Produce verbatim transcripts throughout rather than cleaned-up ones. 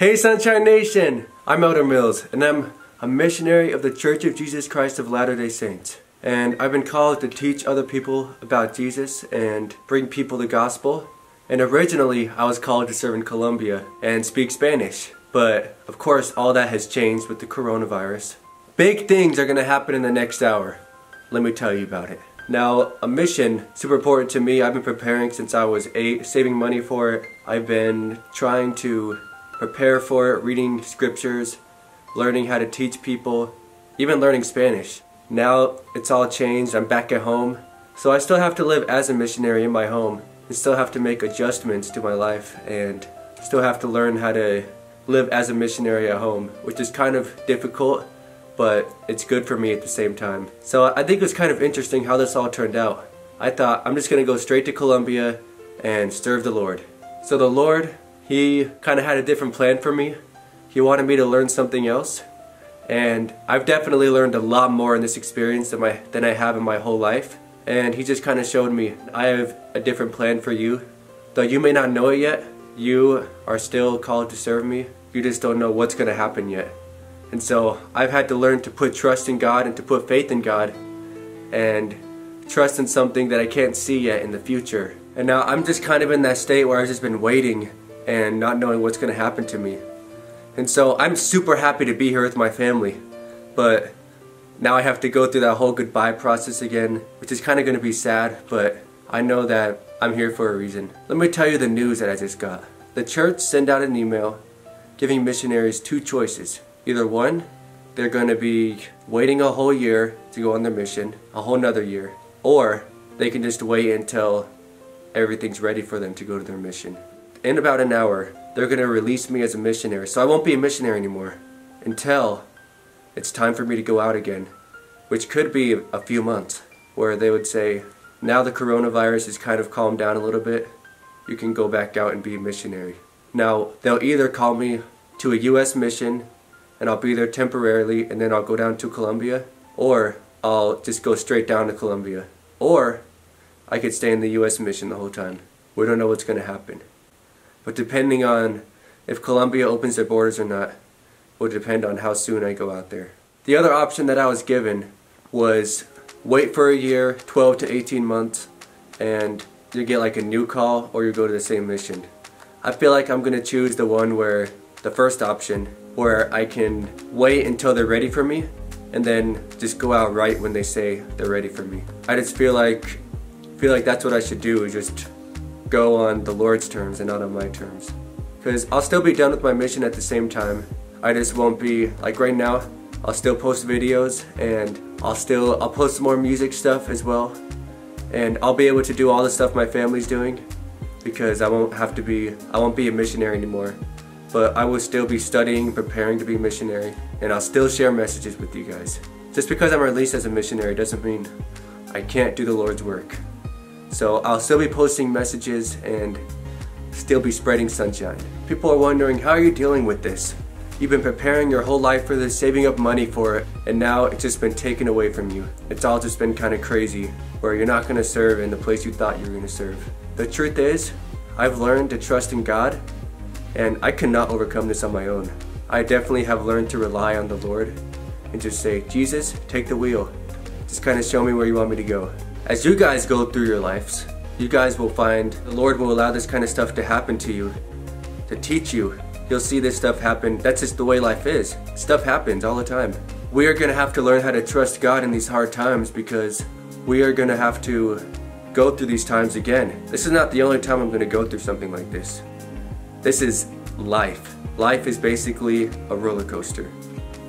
Hey Sunshine Nation, I'm Elder Mills and I'm a missionary of the Church of Jesus Christ of Latter-day Saints. And I've been called to teach other people about Jesus and bring people the gospel. And originally I was called to serve in Colombia and speak Spanish. But of course all that has changed with the coronavirus. Big things are going to happen in the next hour. Let me tell you about it. Now, a mission, super important to me. I've been preparing since I was eight, saving money for it. I've been trying to prepare for it, reading scriptures, learning how to teach people, even learning Spanish. Now it's all changed, I'm back at home, so I still have to live as a missionary in my home and still have to make adjustments to my life and still have to learn how to live as a missionary at home, which is kind of difficult, but it's good for me at the same time. So I think it was kind of interesting how this all turned out. I thought I'm just gonna go straight to Colombia and serve the Lord. So the Lord, He kind of had a different plan for me. He wanted me to learn something else. And I've definitely learned a lot more in this experience than, my, than I have in my whole life. And he just kind of showed me, I have a different plan for you. Though you may not know it yet, you are still called to serve me. You just don't know what's going to happen yet. And so I've had to learn to put trust in God and to put faith in God. And trust in something that I can't see yet in the future. And now I'm just kind of in that state where I've just been waiting and not knowing what's going to happen to me. And so I'm super happy to be here with my family, but now I have to go through that whole goodbye process again, which is kind of going to be sad, but I know that I'm here for a reason. Let me tell you the news that I just got. The church sent out an email giving missionaries two choices. Either one, they're going to be waiting a whole year to go on their mission, a whole nother year, or they can just wait until everything's ready for them to go to their mission. In about an hour, they're going to release me as a missionary, so I won't be a missionary anymore until it's time for me to go out again, which could be a few months, where they would say, now the coronavirus is kind of calmed down a little bit, you can go back out and be a missionary. Now, they'll either call me to a U S mission, and I'll be there temporarily, and then I'll go down to Colombia, or I'll just go straight down to Colombia, or I could stay in the U S mission the whole time. We don't know what's going to happen. But depending on if Colombia opens their borders or not, will depend on how soon I go out there. The other option that I was given was wait for a year, twelve to eighteen months, and you get like a new call or you go to the same mission. I feel like I'm going to choose the one where, the first option, where I can wait until they're ready for me and then just go out right when they say they're ready for me. I just feel like, feel like that's what I should do, is just go on the Lord's terms and not on my terms. Because I'll still be done with my mission at the same time. I just won't be, like right now, I'll still post videos and I'll still, I'll post more music stuff as well. And I'll be able to do all the stuff my family's doing because I won't have to be, I won't be a missionary anymore. But I will still be studying, preparing to be a missionary, and I'll still share messages with you guys. Just because I'm released as a missionary doesn't mean I can't do the Lord's work. So I'll still be posting messages and still be spreading sunshine. People are wondering, how are you dealing with this? You've been preparing your whole life for this, saving up money for it, and now it's just been taken away from you. It's all just been kind of crazy, where you're not going to serve in the place you thought you were going to serve. The truth is, I've learned to trust in God, and I cannot overcome this on my own. I definitely have learned to rely on the Lord and just say, Jesus, take the wheel. Just kind of show me where you want me to go. As you guys go through your lives, you guys will find the Lord will allow this kind of stuff to happen to you, to teach you. You'll see this stuff happen. That's just the way life is. Stuff happens all the time. We are going to have to learn how to trust God in these hard times because we are going to have to go through these times again. This is not the only time I'm going to go through something like this. This is life. Life is basically a roller coaster.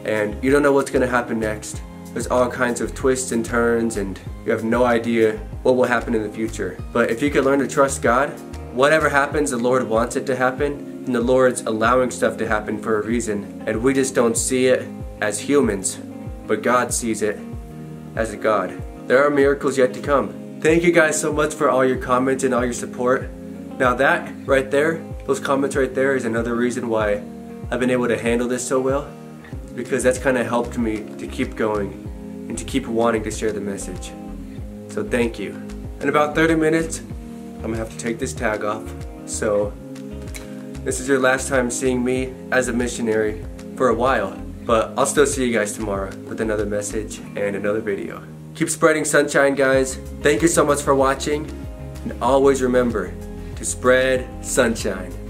And you don't know what's going to happen next. There's all kinds of twists and turns and you have no idea what will happen in the future. But if you can learn to trust God, whatever happens, the Lord wants it to happen and the Lord's allowing stuff to happen for a reason. And we just don't see it as humans, but God sees it as a God. There are miracles yet to come. Thank you guys so much for all your comments and all your support. Now that right there, those comments right there is another reason why I've been able to handle this so well. Because that's kind of helped me to keep going and to keep wanting to share the message. So thank you. In about thirty minutes, I'm gonna have to take this tag off. So This is your last time seeing me as a missionary for a while, but I'll still see you guys tomorrow with another message and another video. Keep spreading sunshine, guys. Thank you so much for watching, and always remember to spread sunshine.